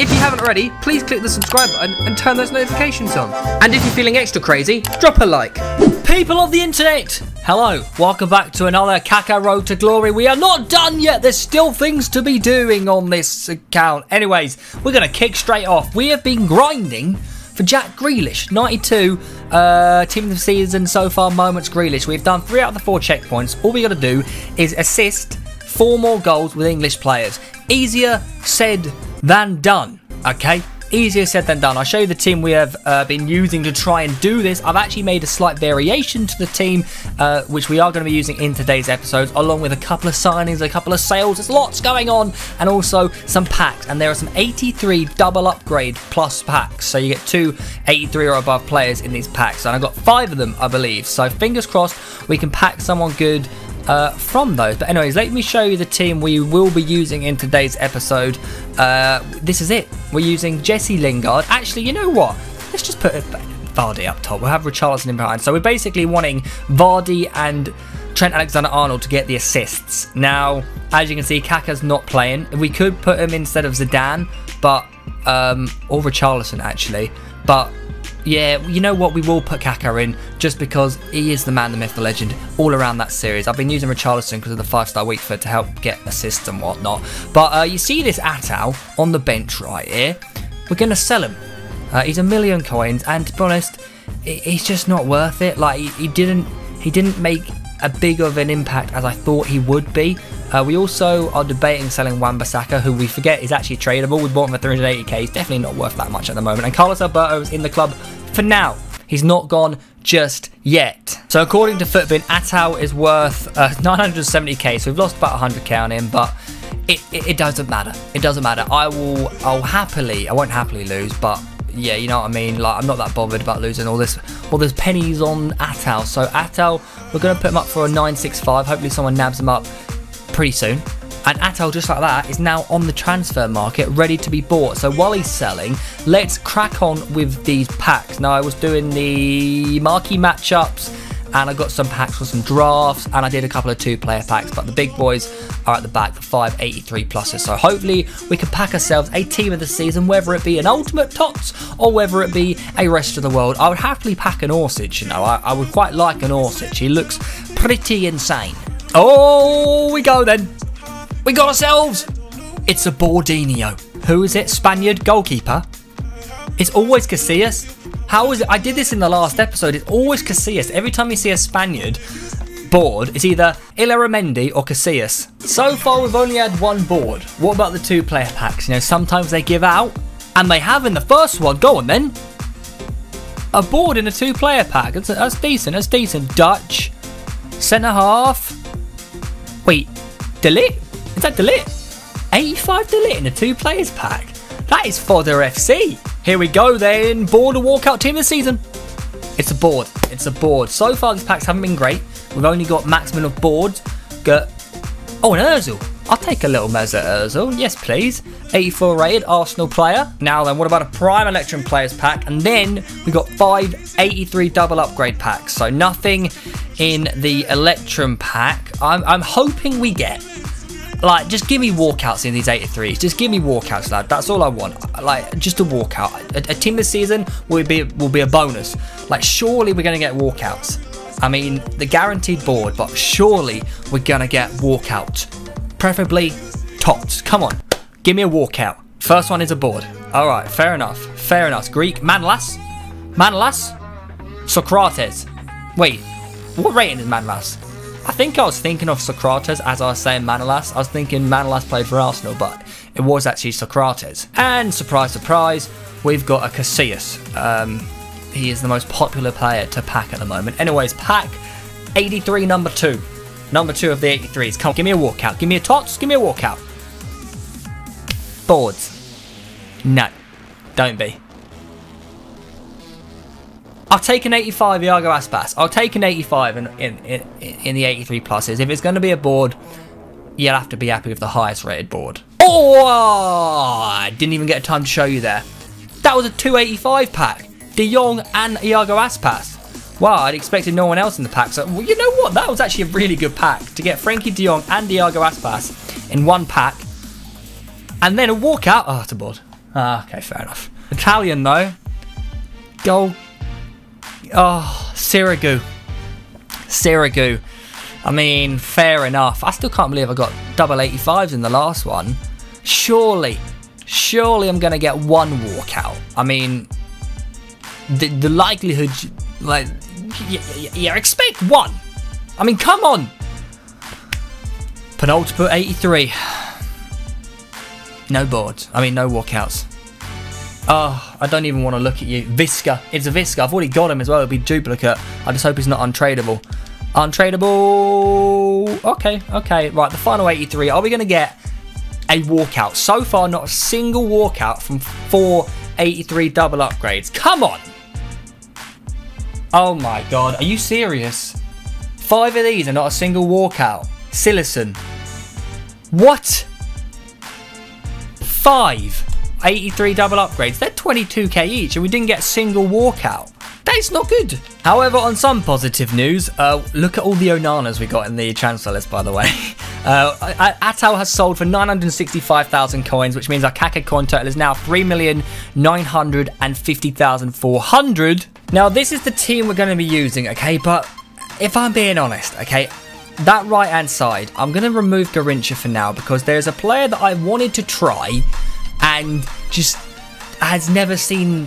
If you haven't already, please click the subscribe button and turn those notifications on. And if you're feeling extra crazy, drop a like. People of the internet! Hello, welcome back to another Kaka Road to Glory. We are not done yet, there's still things to be doing on this account. Anyways, we're going to kick straight off. We have been grinding for Jack Grealish, 92 team of the season so far moments Grealish. We've done 3 out of the 4 checkpoints. All we got to do is assist 4 more goals with English players. Easier said than done, okay? Easier said than done. I'll show you the team we have been using to try and do this. I've actually made a slight variation to the team, which we are going to be using in today's episodes, along with a couple of signings, a couple of sales. There's lots going on, and also some packs. And there are some 83 double upgrade plus packs. So you get 2 83 or above players in these packs. And I've got 5 of them, I believe. So fingers crossed we can pack someone good from those. But anyways, let me show you the team we will be using in today's episode. This is it. We're using Jesse Lingard. Actually, you know what? Let's just put Vardy up top. We'll have Richarlison in behind. So we're basically wanting Vardy and Trent Alexander-Arnold to get the assists. Now, as you can see, Kaka's not playing. We could put him instead of Zidane, but or Richarlison actually. But yeah, you know what? We will put Kaka in just because he is the man, the myth, the legend all around that series. I've been using Richarlison because of the 5-star week for to help get assists and whatnot. But you see this Atal on the bench right here. We're going to sell him. He's a million coins, and to be honest, he's just not worth it. Like he didn't make a big of an impact as I thought he would be. We also are debating selling Wan-Bissaka, who we forget is actually tradable. We bought him for 380k. He's definitely not worth that much at the moment. And Carlos Alberto is in the club for now. He's not gone just yet. So according to Footbin, Atal is worth 970k. So we've lost about 100k on him, but it doesn't matter. It doesn't matter. I won't happily lose, but yeah, you know what I mean. Like, I'm not that bothered about losing all this pennies on Atal. So Atal, we're gonna put him up for a 965. Hopefully someone nabs him up pretty soon. And Atal, just like that, is now on the transfer market, ready to be bought. So while he's selling, let's crack on with these packs. Now, I was doing the marquee matchups, and I got some packs for some drafts, and I did a couple of 2-player packs, but the big boys are at the back for 5 83 pluses. So hopefully we can pack ourselves a team of the season, whether it be an ultimate tots or whether it be a rest of the world. I would happily pack an Orsich, you know. I would quite like an Orsich. He looks pretty insane. Oh, we go then. We got ourselves. It's a Bordinho. Who is it? Spaniard goalkeeper. It's always Casillas. How is it? I did this in the last episode. It's always Casillas. Every time you see a Spaniard board, it's either Illarramendi or Casillas. So far, we've only had one board. What about the 2-player packs? You know, sometimes they give out, and they have in the first one. Go on then. A board in a 2-player pack. That's decent. That's decent. Dutch. Centre half. Wait, Dilip? Is that Dilip? 85 Dilip in a 2-players pack. That is Fodder FC. Here we go then. Board a walkout team of the season. It's a board. It's a board. So far, these packs haven't been great. We've only got maximum of boards. Oh, an Ozil. I'll take a little measure at Ozil. Yes, please. 84 rated Arsenal player. Now then, what about a Prime Electrum players pack? And then we got 5 83 double upgrade packs. So nothing in the Electrum pack. I'm hoping we get. Like, just give me walkouts in these 83s. Just give me walkouts, lad. That's all I want. Like, just a walkout. A team this season will be a bonus. Like, surely we're going to get walkouts. I mean, the guaranteed board, but surely we're going to get walkout. Preferably tots. Come on. Give me a walkout. First one is a board. All right. Fair enough. Fair enough. Greek. Manolas. Manolas. Socrates. Wait. What rating is Manolas? I think I was thinking of Socrates as I was saying Manolas. I was thinking Manolas played for Arsenal, but it was actually Socrates. And surprise, surprise, we've got a Casillas. He is the most popular player to pack at the moment. Anyways, pack 83 number 2. Number 2 of the 83s. Come on, give me a walkout. Give me a tots. Give me a walkout. Boards. No. Don't be. I'll take an 85 Iago Aspas. I'll take an 85 in the 83 pluses. If it's going to be a board, you'll have to be happy with the highest rated board. Oh, I didn't even get time to show you there. That was a 285 pack. De Jong and Iago Aspas. Wow, I'd expected no one else in the pack. So, well, you know what? That was actually a really good pack. To get Frankie De Jong and Iago Aspas in one pack. And then a walkout. Oh, it's a board. Okay, fair enough. Italian, though. Goal. Oh, Sirigu. Sirigu. I mean, fair enough. I still can't believe I got double 85s in the last one. Surely I'm going to get one walkout. I mean, the likelihood, like, you expect one. I mean, come on. Penultimate 83. No boards. I mean, no walkouts. Oh, I don't even want to look at you. Visca. It's a Visca. I've already got him as well. It'll be duplicate. I just hope he's not untradeable. Untradeable. Okay, okay. Right, the final 83. Are we going to get a walkout? So far, not a single walkout from 483 double upgrades. Come on. Oh, my God. Are you serious? 5 of these and not a single walkout. Sillison. What? 5 83 double upgrades. They're 22k each and we didn't get a single walkout. That's not good. However, on some positive news, look at all the Onanas we got in the transfer list, by the way. Atal has sold for 965,000 coins, which means our Kaka coin total is now 3,950,400. Now, this is the team we're going to be using, okay? But if I'm being honest, okay, that right-hand side, I'm going to remove Garincha for now because there's a player that I wanted to try and just has never seen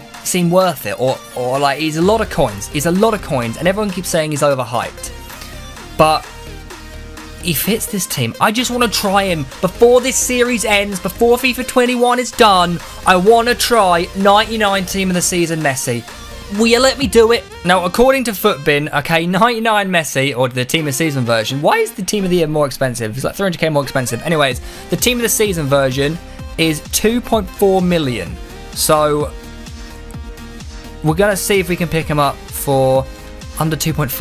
worth it, or like, he's a lot of coins. He's a lot of coins, and everyone keeps saying he's overhyped. But he fits this team. I just want to try him before this series ends, before FIFA 21 is done. I want to try 99 team of the season Messi. Will you let me do it? Now, according to Footbin, okay, 99 Messi, or the Team of the Season version. Why is the Team of the Year more expensive? It's like 300k more expensive. Anyways, the Team of the Season version is 2.4 million. So, we're going to see if we can pick him up for under 2.5.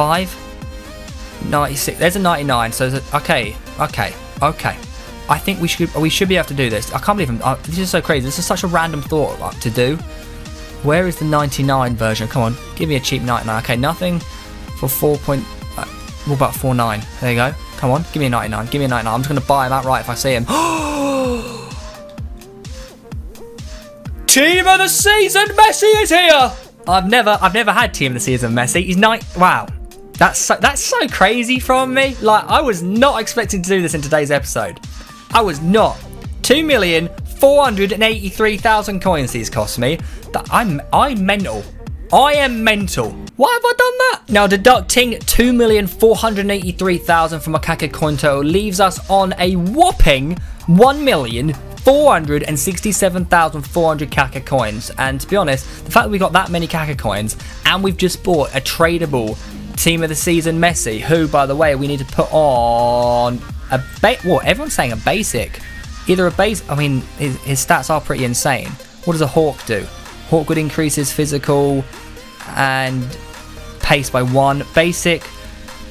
96. There's a 99. So, okay. I think we should be able to do this. I can't believe him. This is so crazy. This is such a random thought to do. Where is the 99 version? Come on, give me a cheap 99. Okay, nothing for 4. What about 49? There you go. Come on, give me a 99. Give me a 99. I'm just going to buy him outright if I see him. Team of the Season Messi is here. I've never had Team of the Season Messi. He's nine. Wow, that's so crazy from me. Like, I was not expecting to do this in today's episode. I was not. 2,483,000 coins these cost me. I'm mental. I am mental. Why have I done that? Now, deducting 2,483,000 from a Kaka coin total leaves us on a whopping 1,467,400 Kaka coins. And to be honest, the fact that we got that many Kaka coins and we've just bought a tradable Team of the Season Messi, who, by the way, we need to put on a everyone's saying a basic. Either a base, I mean, his stats are pretty insane. What does a Hawk do? Hawk would increase his physical and pace by 1. Basic,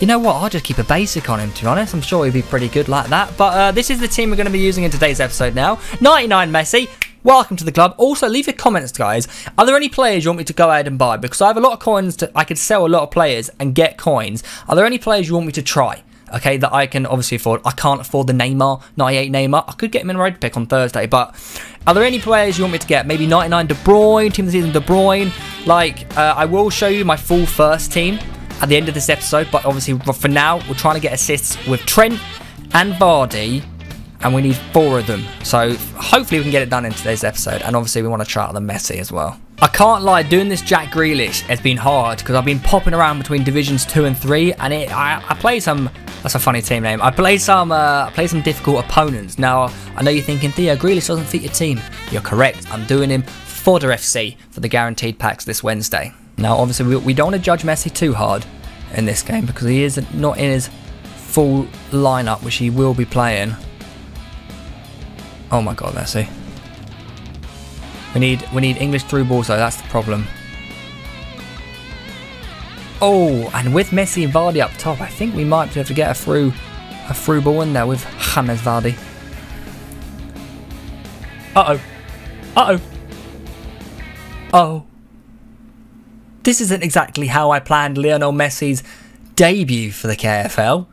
you know what? I'll just keep a basic on him, to be honest. I'm sure he'd be pretty good like that. But this is the team we're going to be using in today's episode now. 99 Messi. Welcome to the club. Also, leave your comments, guys. Are there any players you want me to go ahead and buy? Because I have a lot of coins. I could sell a lot of players and get coins. Are there any players you want me to try? Okay, that I can obviously afford. I can't afford the Neymar, 98 Neymar. I could get him in a red pick on Thursday, but are there any players you want me to get? Maybe 99 De Bruyne, Team of the Season De Bruyne. Like, I will show you my full first team at the end of this episode, but obviously for now, we're trying to get assists with Trent and Vardy, and we need 4 of them. So hopefully we can get it done in today's episode, and obviously we want to try out the Messi as well. I can't lie, doing this Jack Grealish has been hard because I've been popping around between Divisions 2 and 3, and I play some... That's a funny team name. I play some difficult opponents. Now, I know you're thinking, Theo, Grealish doesn't fit your team. You're correct. I'm doing him fodder FC for the guaranteed packs this Wednesday. Now, obviously, we don't want to judge Messi too hard in this game because he is not in his full lineup, which he will be playing. Oh my God, Messi. We need English through balls, though. That's the problem. Oh, and with Messi and Vardy up top, I think we might have to get a through ball in there with James Vardy. Uh oh. This isn't exactly how I planned Lionel Messi's debut for the KFL,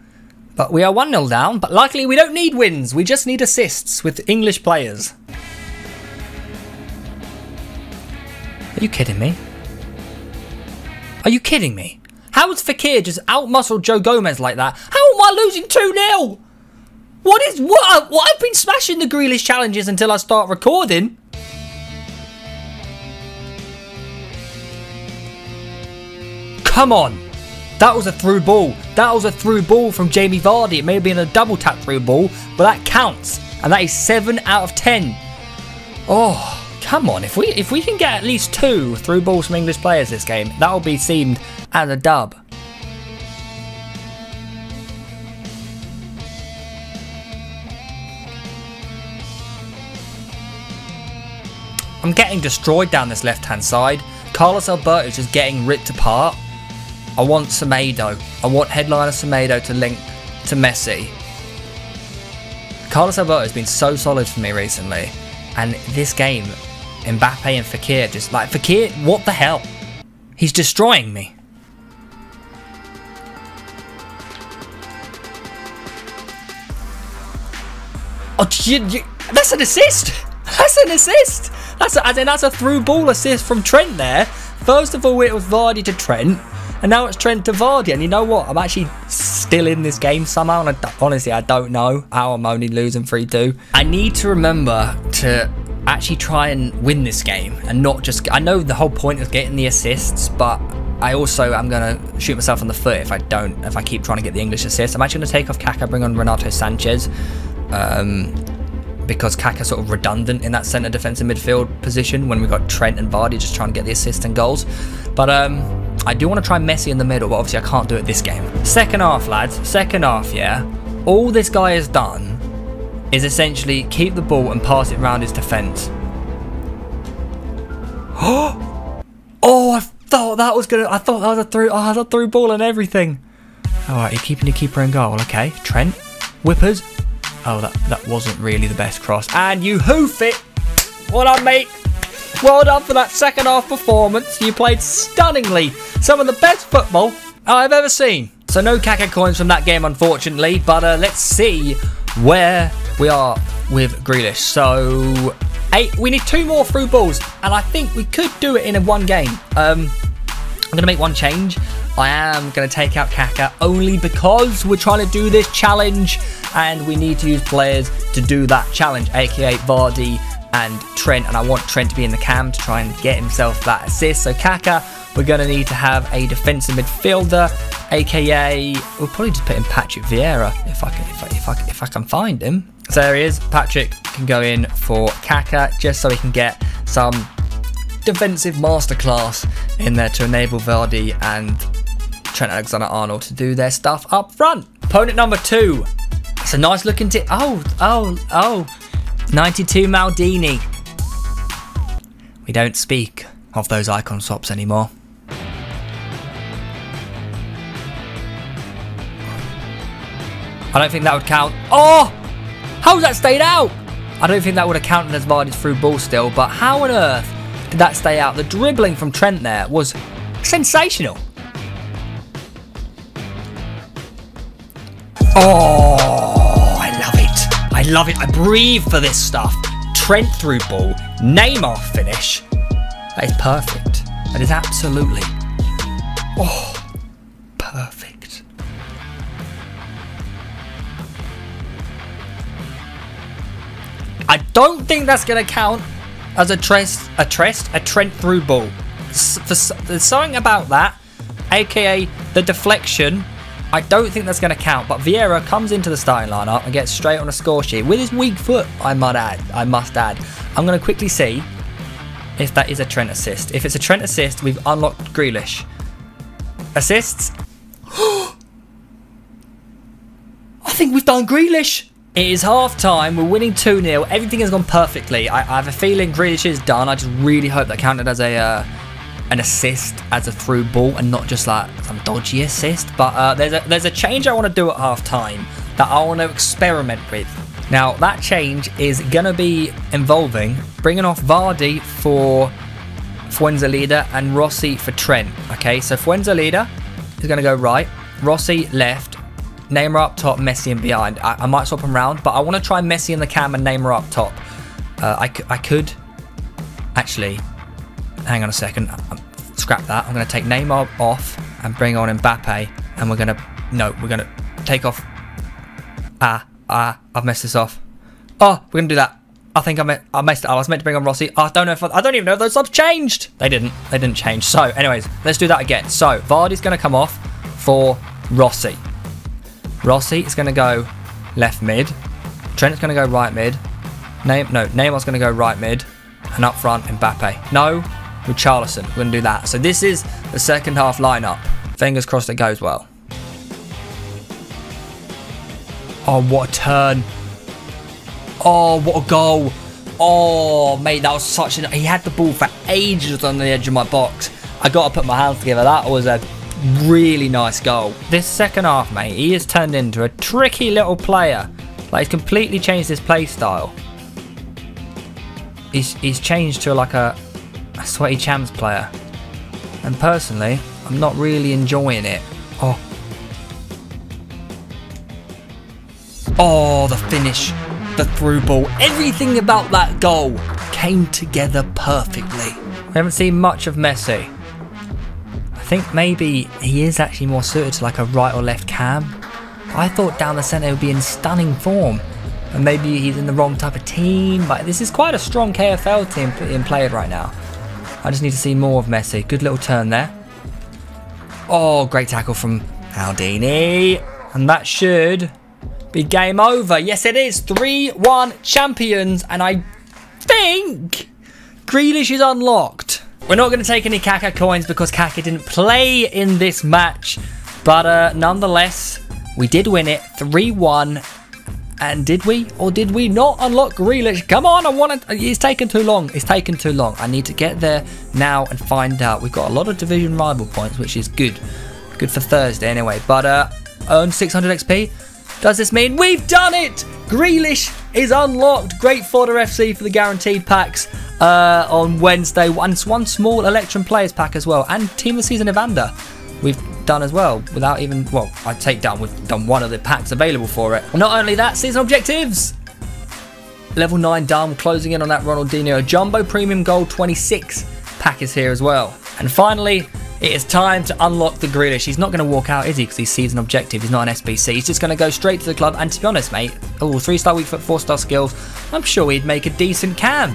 but we are 1-0 down. But luckily, we don't need wins; we just need assists with English players. Are you kidding me? Are you kidding me? How has Fakir just outmuscled Joe Gomez like that? How am I losing 2-0? What? I've been smashing the Grealish challenges until I start recording. Come on. That was a through ball. That was a through ball from Jamie Vardy. It may have been a double tap through ball, but that counts. And that is 7 out of 10. Oh, come on. If we can get at least 2 through balls from English players this game, that'll be seemed as a dub. I'm getting destroyed down this left-hand side. Carlos Alberto is just getting ripped apart. I want Semedo. I want headliner Semedo to link to Messi. Carlos Alberto has been so solid for me recently. And this game, Mbappe and Fakir, just like, Fakir, what the hell? He's destroying me. Oh, that's an assist. That's an assist. That's a through ball assist from Trent there. First of all, it was Vardy to Trent. And now it's Trent to Vardy. And you know what? I'm actually still in this game somehow. And honestly, I don't know how I'm only losing 3-2. I need to remember to actually try and win this game. And not just... I know the whole point is getting the assists. But I also am going to shoot myself in the foot if I don't. If I keep trying to get the English assists. I'm actually going to take off Kaka, bring on Renato Sanchez. Because Kaka's sort of redundant in that centre defensive midfield position when we've got Trent and Vardy just trying to get the assists and goals. But I do want to try Messi in the middle, but obviously I can't do it this game. Second half, lads. Second half, yeah. All this guy has done is essentially keep the ball and pass it around his defence. Oh, I thought that was going to... I thought that was a through ball and everything. All right, you're keeping your keeper in goal. Okay, Trent. Whippers. Oh, that wasn't really the best cross. And you hoof it. Well done, mate. Well done for that second half performance. You played stunningly. Some of the best football I've ever seen. So no Kaka coins from that game, unfortunately. But let's see where we are with Grealish. So 8. We need 2 more through balls. And I think we could do it in a 1 game. I'm going to make 1 change. I am going to take out Kaka only because we're trying to do this challenge and we need to use players to do that challenge, aka Vardy and Trent. And I want Trent to be in the cam to try and get himself that assist. So Kaka, we're going to need to have a defensive midfielder, aka we'll probably just put in Patrick Vieira if I can find him. So there he is. Patrick can go in for Kaka just so he can get some defensive masterclass in there to enable Vardy and Trent Alexander-Arnold to do their stuff up front. Opponent number 2. That's a nice looking team. Oh. 92 Maldini. We don't speak of those icon swaps anymore. I don't think that would count. Oh! How's that stayed out? I don't think that would have counted as Vardy's through ball still, but how on earth did that stay out? The dribbling from Trent there was sensational. Oh, I love it. I love it. I breathe for this stuff. Trent through ball. Neymar finish. That is perfect. That is absolutely... Oh, perfect. I don't think that's going to count as a Trent through ball. There's something about that, aka the deflection. I don't think that's going to count, but Vieira comes into the starting lineup and gets straight on a score sheet with his weak foot, I must add. I'm going to quickly see if that is a Trent assist. If it's a Trent assist, we've unlocked Grealish. Assists. I think we've done Grealish. It is half-time. We're winning 2-0. Everything has gone perfectly. I have a feeling Grealish is done. I just really hope that counted as a... an assist as a through ball and not just like some dodgy assist. But there's a change I want to do at half time that I want to experiment with. Now that change is going to be involving bringing off Vardy for Fuenzalida and Rossi for Trent. Okay, so Fuenzalida is going to go right, Rossi left, Neymar up top, Messi in behind. I might swap him round, but I want to try Messi in the cam and Neymar up top. I could actually... hang on a second, scrap that. I'm going to take Neymar off and bring on Mbappe, and we're going to, no, we're going to take off, I've messed this off. Oh, we're going to do that. I think I messed it up. I was meant to bring on Rossi. I don't know if I don't even know if those subs changed. They didn't. They didn't change. So, anyways, let's do that again. So, Vardy's going to come off for Rossi. Rossi is going to go left mid. Trent's going to go right mid. Neymar's going to go right mid. And up front, Mbappe. No, Richarlison. We're going to do that. So, this is the second half lineup. Fingers crossed it goes well. Oh, what a turn. Oh, what a goal. Oh, mate, that was such an... He had the ball for ages on the edge of my box. I got to put my hands together. That was a really nice goal. This second half, mate, he has turned into a tricky little player. Like, he's completely changed his play style. He's changed to, like, a sweaty champs player. And personally, I'm not really enjoying it. Oh. Oh, the finish. The through ball, everything about that goal came together perfectly. We haven't seen much of Messi. I think maybe he is actually more suited to like a right or left cam. I thought down the centre would be in stunning form, and maybe he's in the wrong type of team. But this is quite a strong KFL team being played right now. I just need to see more of Messi. Good little turn there. Oh, great tackle from Aldini, and that should. Big game over. Yes, it is. 3-1 champions. And I think Grealish is unlocked. We're not going to take any Kaka coins because Kaka didn't play in this match. But nonetheless, we did win it. 3-1. And did we or did we not unlock Grealish? Come on, I want to... It's taken too long. It's taken too long. I need to get there now and find out. We've got a lot of division rival points, which is good. Good for Thursday anyway. But earned 600 XP. Does this mean we've done it? Grealish is unlocked. Great fodder FC for the guaranteed packs on Wednesday. One small Electrum Players pack as well. And Team of the Season Evander we've done as well. Without even... Well, I take down. We've done one of the packs available for it. Not only that, Season Objectives. Level 9 done. Closing in on that Ronaldinho. Jumbo Premium Gold 26 pack is here as well. And finally... It is time to unlock the Grealish. He's not going to walk out, is he? Because he's season objective. He's not an SBC. He's just going to go straight to the club. And to be honest, mate, oh, 3-star weak foot, 4-star skills. I'm sure he'd make a decent cam.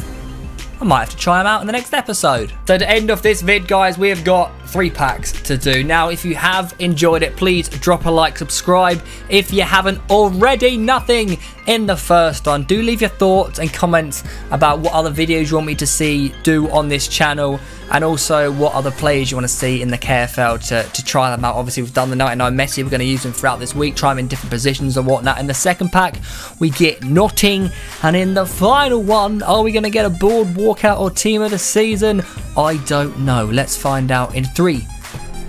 I might have to try him out in the next episode. So to end off this vid, guys, we have got 3 packs to do. Now, if you have enjoyed it, please drop a like, subscribe. If you haven't already, nothing in the first one. Do leave your thoughts and comments about what other videos you want me to see do on this channel. And also what other players you want to see in the KFL to try them out. Obviously, we've done the 99 Messi. We're going to use them throughout this week. Try them in different positions and whatnot. In the second pack, we get Notting. And in the final one, are we going to get a board walkout or team of the season? I don't know. Let's find out in 3,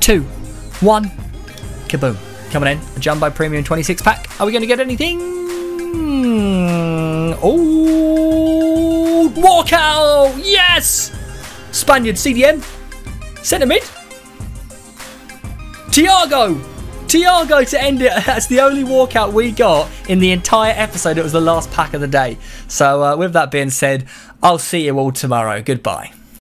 2, 1. Kaboom. Coming in. A Jumbo Premium 26 pack. Are we going to get anything? Oh, walkout. Yes. Spaniard, CDM, centre mid, Thiago to end it. That's the only walkout we got in the entire episode. It was the last pack of the day. So with that being said, I'll see you all tomorrow. Goodbye.